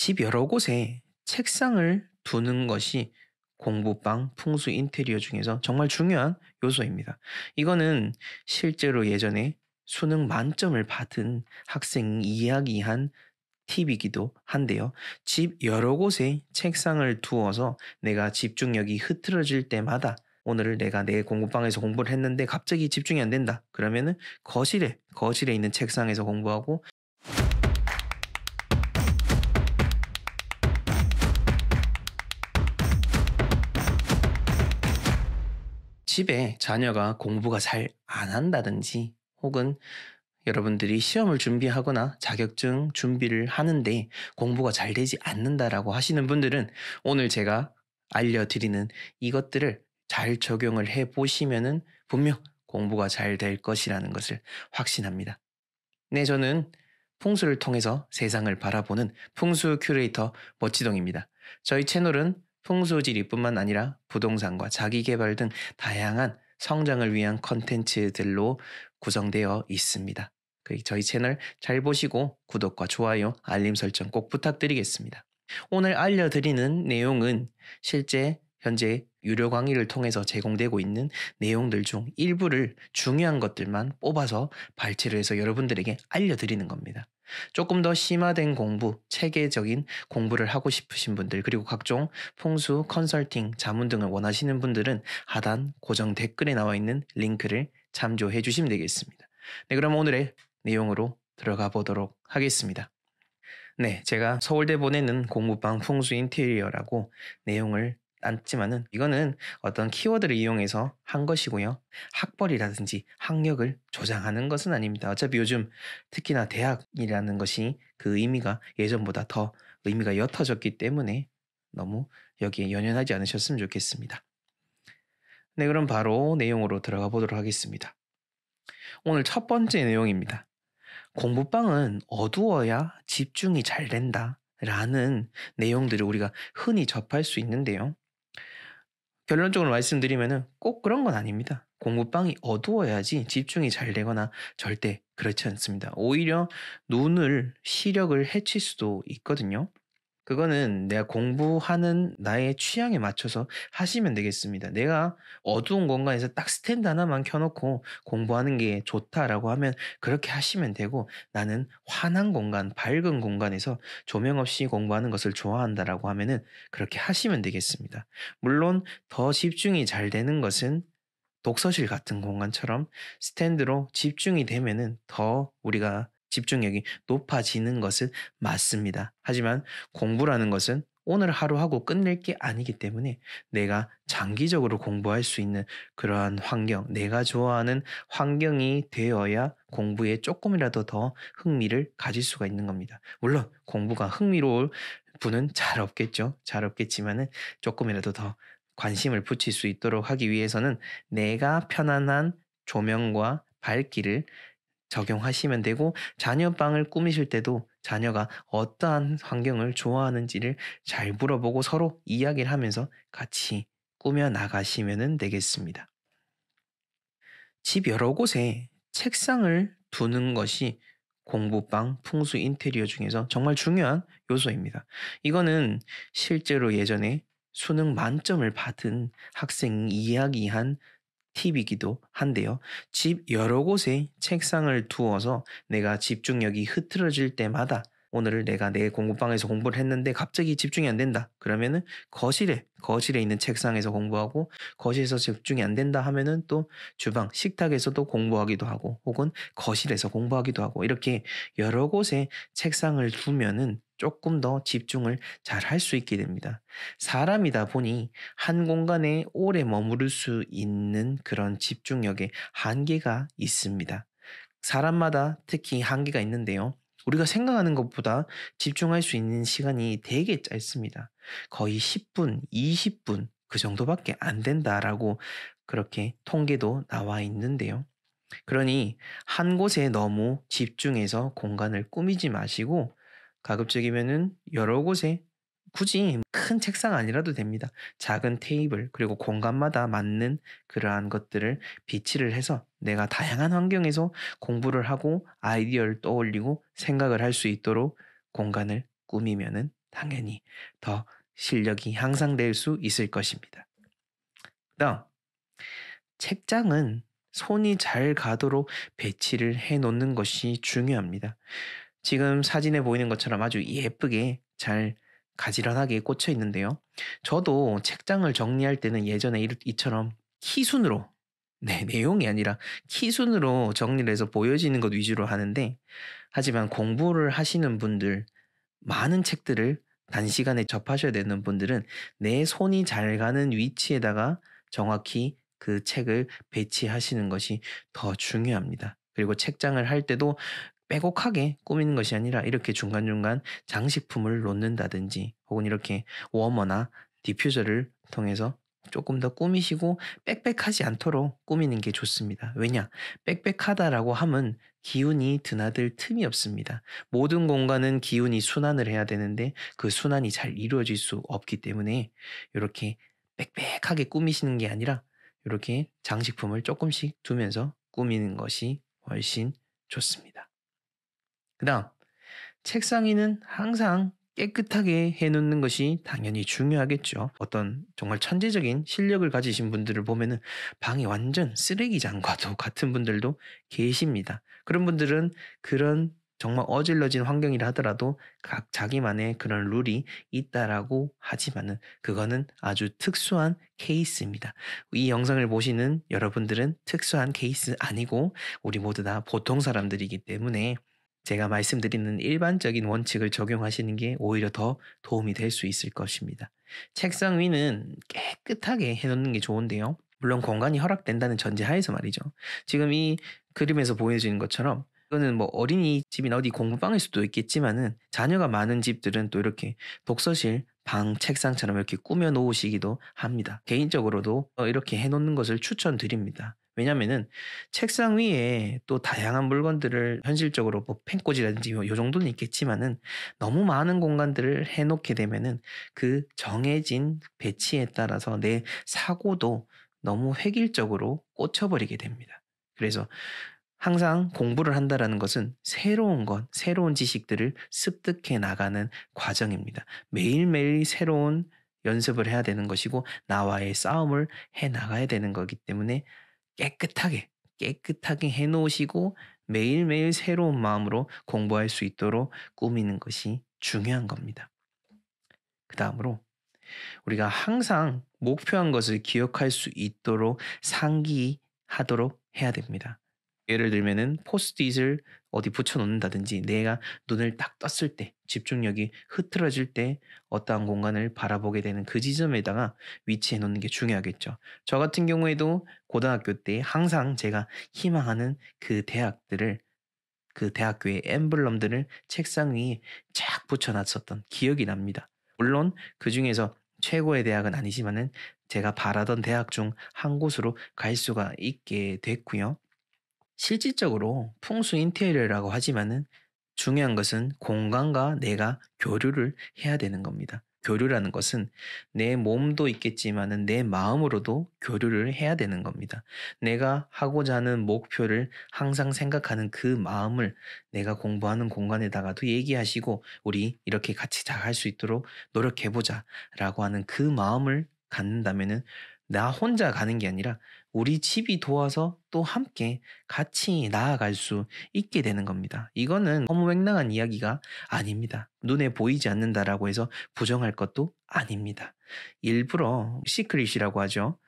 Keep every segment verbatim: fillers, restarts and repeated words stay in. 집 여러 곳에 책상을 두는 것이 공부방 풍수 인테리어 중에서 정말 중요한 요소입니다. 이거는 실제로 예전에 수능 만점을 받은 학생이 이야기한 팁이기도 한데요. 집 여러 곳에 책상을 두어서 내가 집중력이 흐트러질 때마다 오늘을 내가 내 공부방에서 공부를 했는데 갑자기 집중이 안 된다. 그러면은 거실에, 거실에 있는 책상에서 공부하고 집에 자녀가 공부가 잘 안 한다든지 혹은 여러분들이 시험을 준비하거나 자격증 준비를 하는데 공부가 잘 되지 않는다라고 하시는 분들은 오늘 제가 알려드리는 이것들을 잘 적용을 해보시면은 분명 공부가 잘 될 것이라는 것을 확신합니다. 네, 저는 풍수를 통해서 세상을 바라보는 풍수 큐레이터 멋지동입니다. 저희 채널은 풍수지리뿐만 아니라 부동산과 자기개발 등 다양한 성장을 위한 컨텐츠들로 구성되어 있습니다. 저희 채널 잘 보시고 구독과 좋아요, 알림 설정 꼭 부탁드리겠습니다. 오늘 알려드리는 내용은 실제 현재 유료 강의를 통해서 제공되고 있는 내용들 중 일부를 중요한 것들만 뽑아서 발췌를 해서 여러분들에게 알려드리는 겁니다. 조금 더 심화된 공부, 체계적인 공부를 하고 싶으신 분들, 그리고 각종 풍수, 컨설팅, 자문 등을 원하시는 분들은 하단 고정 댓글에 나와 있는 링크를 참조해 주시면 되겠습니다. 네, 그럼 오늘의 내용으로 들어가 보도록 하겠습니다. 네, 제가 서울대 보내는 공부방 풍수 인테리어라고 내용을 않지만은 이거는 어떤 키워드를 이용해서 한 것이고요. 학벌이라든지 학력을 조장하는 것은 아닙니다. 어차피 요즘 특히나 대학이라는 것이 그 의미가 예전보다 더 의미가 옅어졌기 때문에 너무 여기에 연연하지 않으셨으면 좋겠습니다. 네, 그럼 바로 내용으로 들어가 보도록 하겠습니다. 오늘 첫 번째 내용입니다. 공부방은 어두워야 집중이 잘 된다 라는 내용들을 우리가 흔히 접할 수 있는데요. 결론적으로 말씀드리면은 꼭 그런 건 아닙니다. 공부방이 어두워야지 집중이 잘 되거나 절대 그렇지 않습니다. 오히려 눈을, 시력을 해칠 수도 있거든요. 그거는 내가 공부하는 나의 취향에 맞춰서 하시면 되겠습니다. 내가 어두운 공간에서 딱 스탠드 하나만 켜놓고 공부하는 게 좋다라고 하면 그렇게 하시면 되고, 나는 환한 공간, 밝은 공간에서 조명 없이 공부하는 것을 좋아한다라고 하면은 그렇게 하시면 되겠습니다. 물론 더 집중이 잘 되는 것은 독서실 같은 공간처럼 스탠드로 집중이 되면은 더 우리가 집중력이 높아지는 것은 맞습니다. 하지만 공부라는 것은 오늘 하루 하고 끝낼 게 아니기 때문에 내가 장기적으로 공부할 수 있는 그러한 환경, 내가 좋아하는 환경이 되어야 공부에 조금이라도 더 흥미를 가질 수가 있는 겁니다. 물론 공부가 흥미로울 분은 잘 없겠죠. 잘 없겠지만은 조금이라도 더 관심을 붙일 수 있도록 하기 위해서는 내가 편안한 조명과 밝기를 적용하시면 되고, 자녀방을 꾸미실 때도 자녀가 어떠한 환경을 좋아하는지를 잘 물어보고 서로 이야기를 하면서 같이 꾸며나가시면 되겠습니다. 집 여러 곳에 책상을 두는 것이 공부방 풍수 인테리어 중에서 정말 중요한 요소입니다. 이거는 실제로 예전에 수능 만점을 받은 학생이 이야기한 팁이기도 한데요. 집 여러 곳에 책상을 두어서 내가 집중력이 흐트러질 때마다 오늘을 내가 내 공부방에서 공부를 했는데 갑자기 집중이 안 된다. 그러면은 거실에, 거실에 있는 책상에서 공부하고, 거실에서 집중이 안 된다 하면은 또 주방, 식탁에서도 공부하기도 하고, 혹은 거실에서 공부하기도 하고, 이렇게 여러 곳에 책상을 두면은 조금 더 집중을 잘 할 수 있게 됩니다. 사람이다 보니 한 공간에 오래 머무를 수 있는 그런 집중력의 한계가 있습니다. 사람마다 특히 한계가 있는데요. 우리가 생각하는 것보다 집중할 수 있는 시간이 되게 짧습니다. 거의 십 분, 이십 분 그 정도밖에 안 된다라고 그렇게 통계도 나와 있는데요. 그러니 한 곳에 너무 집중해서 공간을 꾸미지 마시고 가급적이면은 여러 곳에, 굳이 큰 책상 아니라도 됩니다. 작은 테이블, 그리고 공간마다 맞는 그러한 것들을 비치를 해서 내가 다양한 환경에서 공부를 하고 아이디어를 떠올리고 생각을 할 수 있도록 공간을 꾸미면은 당연히 더 실력이 향상될 수 있을 것입니다. 그다음, 책장은 손이 잘 가도록 배치를 해놓는 것이 중요합니다. 지금 사진에 보이는 것처럼 아주 예쁘게 잘 가지런하게 꽂혀 있는데요. 저도 책장을 정리할 때는 예전에 이처럼 키순으로, 네, 내용이 아니라 키순으로 정리를 해서 보여지는 것 위주로 하는데, 하지만 공부를 하시는 분들, 많은 책들을 단시간에 접하셔야 되는 분들은 내 손이 잘 가는 위치에다가 정확히 그 책을 배치하시는 것이 더 중요합니다. 그리고 책장을 할 때도 빼곡하게 꾸미는 것이 아니라 이렇게 중간중간 장식품을 놓는다든지, 혹은 이렇게 워머나 디퓨저를 통해서 조금 더 꾸미시고 빽빽하지 않도록 꾸미는 게 좋습니다. 왜냐? 빽빽하다라고 하면 기운이 드나들 틈이 없습니다. 모든 공간은 기운이 순환을 해야 되는데 그 순환이 잘 이루어질 수 없기 때문에 이렇게 빽빽하게 꾸미시는 게 아니라 이렇게 장식품을 조금씩 두면서 꾸미는 것이 훨씬 좋습니다. 그 다음, 책상 위는 항상 깨끗하게 해놓는 것이 당연히 중요하겠죠. 어떤 정말 천재적인 실력을 가지신 분들을 보면은 방이 완전 쓰레기장과도 같은 분들도 계십니다. 그런 분들은 그런 정말 어질러진 환경이라 하더라도 각 자기만의 그런 룰이 있다라고 하지만은 그거는 아주 특수한 케이스입니다. 이 영상을 보시는 여러분들은 특수한 케이스 아니고 우리 모두 다 보통 사람들이기 때문에 제가 말씀드리는 일반적인 원칙을 적용하시는 게 오히려 더 도움이 될 수 있을 것입니다. 책상 위는 깨끗하게 해놓는 게 좋은데요. 물론 공간이 허락된다는 전제하에서 말이죠. 지금 이 그림에서 보여주는 것처럼 이거는 뭐 어린이집이나 어디 공부방일 수도 있겠지만은 자녀가 많은 집들은 또 이렇게 독서실, 방, 책상처럼 이렇게 꾸며 놓으시기도 합니다. 개인적으로도 이렇게 해놓는 것을 추천드립니다. 왜냐면은 책상 위에 또 다양한 물건들을 현실적으로 뭐 펜꽂이라든지 요 정도는 있겠지만은 너무 많은 공간들을 해놓게 되면은 그 정해진 배치에 따라서 내 사고도 너무 획일적으로 꽂혀버리게 됩니다. 그래서 항상 공부를 한다라는 것은 새로운 것, 새로운 지식들을 습득해 나가는 과정입니다. 매일매일 새로운 연습을 해야 되는 것이고 나와의 싸움을 해 나가야 되는 거기 때문에 깨끗하게, 깨끗하게 해놓으시고 매일매일 새로운 마음으로 공부할 수 있도록 꾸미는 것이 중요한 겁니다. 그 다음으로 우리가 항상 목표한 것을 기억할 수 있도록 상기하도록 해야 됩니다. 예를 들면은 포스트잇을 어디 붙여놓는다든지 내가 눈을 딱 떴을 때 집중력이 흐트러질 때 어떠한 공간을 바라보게 되는 그 지점에다가 위치해 놓는 게 중요하겠죠. 저 같은 경우에도 고등학교 때 항상 제가 희망하는 그 대학들을 그 대학교의 엠블럼들을 책상 위에 쫙 붙여놨었던 기억이 납니다. 물론 그 중에서 최고의 대학은 아니지만은 제가 바라던 대학 중 한 곳으로 갈 수가 있게 됐고요. 실질적으로 풍수 인테리어라고 하지만은 중요한 것은 공간과 내가 교류를 해야 되는 겁니다. 교류라는 것은 내 몸도 있겠지만은 내 마음으로도 교류를 해야 되는 겁니다. 내가 하고자 하는 목표를 항상 생각하는 그 마음을 내가 공부하는 공간에다가도 얘기하시고 우리 이렇게 같이 잘할 수 있도록 노력해보자 라고 하는 그 마음을 갖는다면은 나 혼자 가는 게 아니라 우리 집이 도와서 또 함께 같이 나아갈 수 있게 되는 겁니다. 이거는 허무맹랑한 이야기가 아닙니다. 눈에 보이지 않는다라고 해서 부정할 것도 아닙니다. 일부러 시크릿이라고 하죠.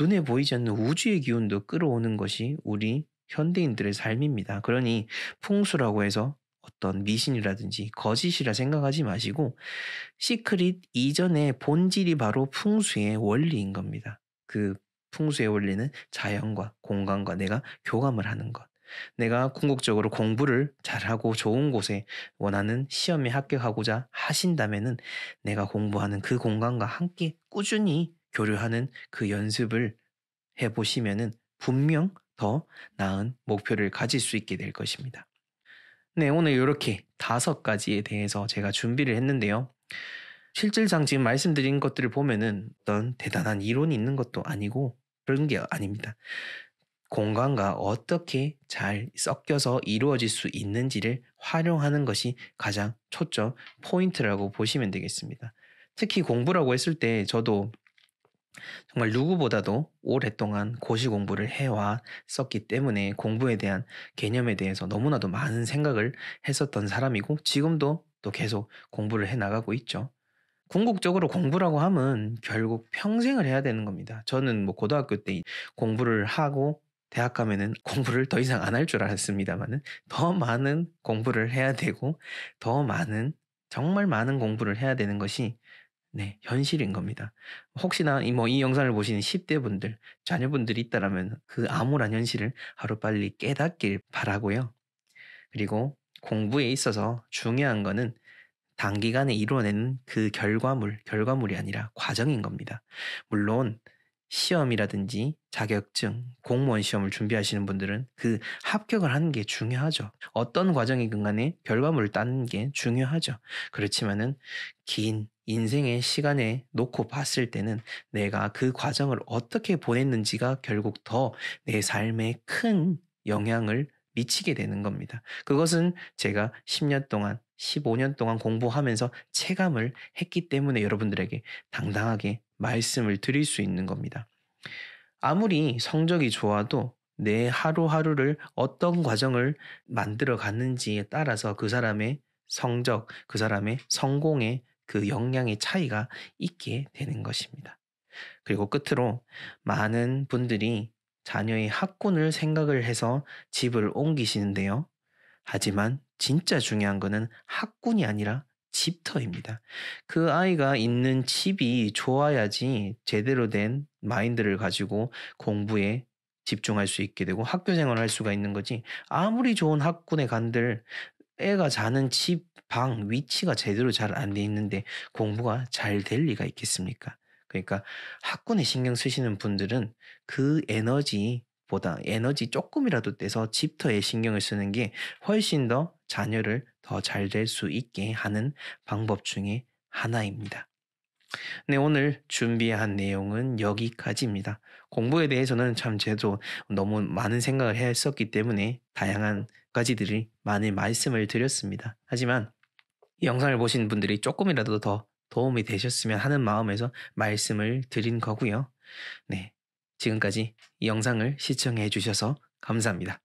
눈에 보이지 않는 우주의 기운도 끌어오는 것이 우리 현대인들의 삶입니다. 그러니 풍수라고 해서 어떤 미신이라든지 거짓이라 생각하지 마시고 시크릿 이전의 본질이 바로 풍수의 원리인 겁니다. 그 풍수의 원리는 자연과 공간과 내가 교감을 하는 것. 내가 궁극적으로 공부를 잘하고 좋은 곳에 원하는 시험에 합격하고자 하신다면은 내가 공부하는 그 공간과 함께 꾸준히 교류하는 그 연습을 해보시면은 분명 더 나은 목표를 가질 수 있게 될 것입니다. 네, 오늘 이렇게 다섯 가지에 대해서 제가 준비를 했는데요. 실질상 지금 말씀드린 것들을 보면은 어떤 대단한 이론이 있는 것도 아니고 그런 게 아닙니다. 공간과 어떻게 잘 섞여서 이루어질 수 있는지를 활용하는 것이 가장 초점 포인트라고 보시면 되겠습니다. 특히 공부라고 했을 때 저도 정말 누구보다도 오랫동안 고시 공부를 해왔었기 때문에 공부에 대한 개념에 대해서 너무나도 많은 생각을 했었던 사람이고 지금도 또 계속 공부를 해나가고 있죠. 궁극적으로 공부라고 하면 결국 평생을 해야 되는 겁니다. 저는 뭐 고등학교 때 공부를 하고 대학 가면은 공부를 더 이상 안 할 줄 알았습니다만은 더 많은 공부를 해야 되고 더 많은 정말 많은 공부를 해야 되는 것이 네, 현실인 겁니다. 혹시나 이 뭐 이 영상을 보시는 십 대 분들, 자녀분들이 있다라면 그 암울한 현실을 하루빨리 깨닫길 바라고요. 그리고 공부에 있어서 중요한 거는 단기간에 이루어내는 그 결과물, 결과물이 아니라 과정인 겁니다. 물론 시험이라든지 자격증, 공무원 시험을 준비하시는 분들은 그 합격을 하는 게 중요하죠. 어떤 과정이든 간에 결과물을 따는 게 중요하죠. 그렇지만은 긴 인생의 시간에 놓고 봤을 때는 내가 그 과정을 어떻게 보냈는지가 결국 더 내 삶에 큰 영향을 미치게 되는 겁니다. 그것은 제가 십 년 동안, 십오 년 동안 공부하면서 체감을 했기 때문에 여러분들에게 당당하게 말씀을 드릴 수 있는 겁니다. 아무리 성적이 좋아도 내 하루하루를 어떤 과정을 만들어 갔는지에 따라서 그 사람의 성적, 그 사람의 성공의 그 역량의 차이가 있게 되는 것입니다. 그리고 끝으로 많은 분들이 자녀의 학군을 생각을 해서 집을 옮기시는데요. 하지만 진짜 중요한 거는 학군이 아니라 집터입니다. 그 아이가 있는 집이 좋아야지 제대로 된 마인드를 가지고 공부에 집중할 수 있게 되고 학교 생활을 할 수가 있는 거지. 아무리 좋은 학군에 간들 애가 자는 집, 방, 위치가 제대로 잘 안 돼 있는데 공부가 잘 될 리가 있겠습니까? 그러니까 학군에 신경 쓰시는 분들은 그 에너지보다 에너지 조금이라도 떼서 집터에 신경을 쓰는 게 훨씬 더 자녀를 더 잘 될 수 있게 하는 방법 중에 하나입니다. 네, 오늘 준비한 내용은 여기까지입니다. 공부에 대해서는 참 저도 너무 많은 생각을 했었기 때문에 다양한 가지들이 많은 말씀을 드렸습니다. 하지만 이 영상을 보신 분들이 조금이라도 더 도움이 되셨으면 하는 마음에서 말씀을 드린 거고요. 네, 지금까지 이 영상을 시청해 주셔서 감사합니다.